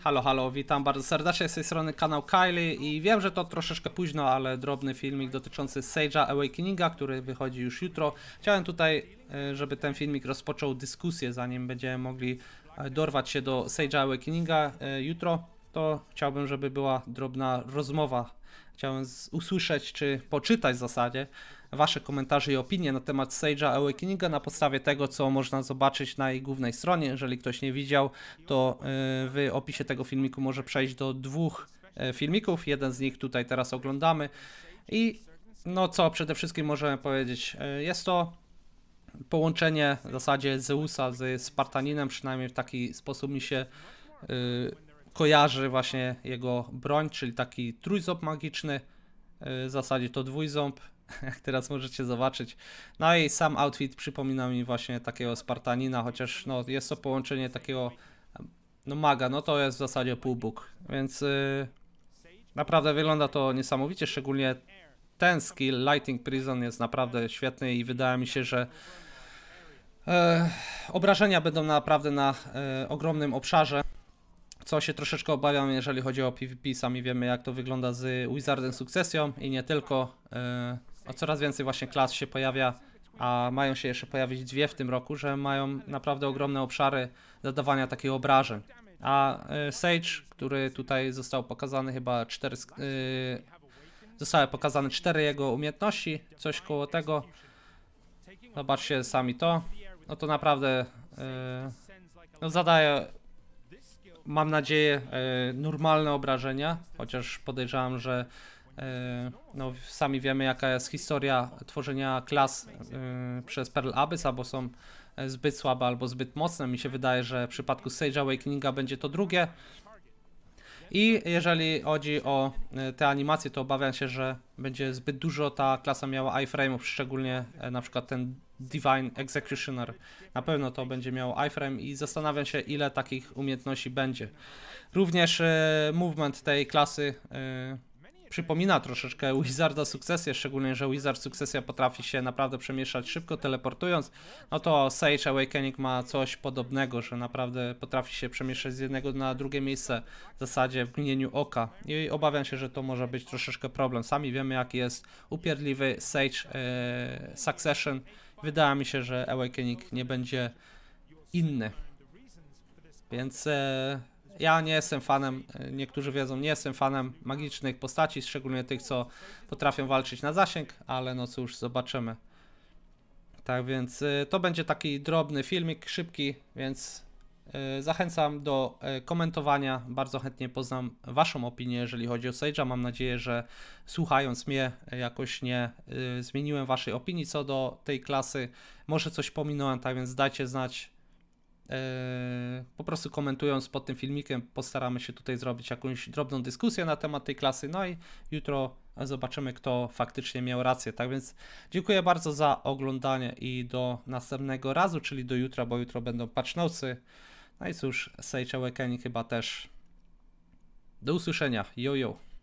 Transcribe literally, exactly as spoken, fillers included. Halo, halo, witam bardzo serdecznie, z tej strony kanał Kayllie i wiem, że to troszeczkę późno, ale drobny filmik dotyczący Sage'a Awakeninga, który wychodzi już jutro. Chciałem tutaj, żeby ten filmik rozpoczął dyskusję, zanim będziemy mogli dorwać się do Sage'a Awakeninga jutro, to chciałbym, żeby była drobna rozmowa. Chciałem usłyszeć, czy poczytać w zasadzie wasze komentarze i opinie na temat Sage'a Awakeninga na podstawie tego, co można zobaczyć na jej głównej stronie. Jeżeli ktoś nie widział, to w opisie tego filmiku może przejść do dwóch filmików. Jeden z nich tutaj teraz oglądamy. I no co przede wszystkim możemy powiedzieć, jest to połączenie w zasadzie Zeusa z Spartaninem, przynajmniej w taki sposób mi się yy, kojarzy właśnie jego broń, czyli taki trójząb magiczny, w zasadzie to dwójząb, jak teraz możecie zobaczyć. No i sam outfit przypomina mi właśnie takiego Spartanina, chociaż no, jest to połączenie takiego no, maga, no to jest w zasadzie półbóg, więc yy, naprawdę wygląda to niesamowicie, szczególnie ten skill Lightning Prison jest naprawdę świetny i wydaje mi się, że yy, obrażenia będą naprawdę na yy, ogromnym obszarze. Co się troszeczkę obawiam, jeżeli chodzi o PvP, sami wiemy, jak to wygląda z Wizardem Succession i nie tylko. Yy, coraz więcej właśnie klas się pojawia, a mają się jeszcze pojawić dwie w tym roku, że mają naprawdę ogromne obszary zadawania takich obrażeń. A yy, Sage, który tutaj został pokazany chyba cztery, yy, zostały pokazane cztery jego umiejętności, coś koło tego. Zobaczcie sami to. No to naprawdę yy, no zadaje, mam nadzieję, e, normalne obrażenia, chociaż podejrzewam, że e, no, sami wiemy, jaka jest historia tworzenia klas e, przez Pearl Abyss, albo są zbyt słabe, albo zbyt mocne. Mi się wydaje, że w przypadku Sage'a Awakeninga będzie to drugie. I jeżeli chodzi o te animacje, to obawiam się, że będzie zbyt dużo ta klasa miała iframe'ów, szczególnie e, na przykład ten Divine Executioner. Na pewno to będzie miało iframe i zastanawiam się, ile takich umiejętności będzie. Również e, movement tej klasy e, przypomina troszeczkę Wizarda Sukcesję, szczególnie, że Wizard Succession potrafi się naprawdę przemieszczać szybko, teleportując. No to Sage Awakening ma coś podobnego, że naprawdę potrafi się przemieszczać z jednego na drugie miejsce w zasadzie w mgnieniu oka. I obawiam się, że to może być troszeczkę problem. Sami wiemy, jaki jest upierdliwy Sage e, Succession. Wydaje mi się, że Awakening nie będzie inny, więc e, ja nie jestem fanem, niektórzy wiedzą, nie jestem fanem magicznych postaci, szczególnie tych, co potrafią walczyć na zasięg, ale no cóż, zobaczymy. Tak więc e, to będzie taki drobny filmik, szybki, więc e, zachęcam do e, komentowania, bardzo chętnie poznam waszą opinię, jeżeli chodzi o Sage'a. Mam nadzieję, że słuchając mnie jakoś nie e, zmieniłem waszej opinii co do tej klasy, może coś pominąłem, tak więc dajcie znać. Po prostu komentując pod tym filmikiem, postaramy się tutaj zrobić jakąś drobną dyskusję na temat tej klasy, no i jutro zobaczymy, kto faktycznie miał rację. Tak więc dziękuję bardzo za oglądanie i do następnego razu, czyli do jutra, bo jutro będą patch nocy. No i cóż, Sage Awakening chyba też. Do usłyszenia, yo yo.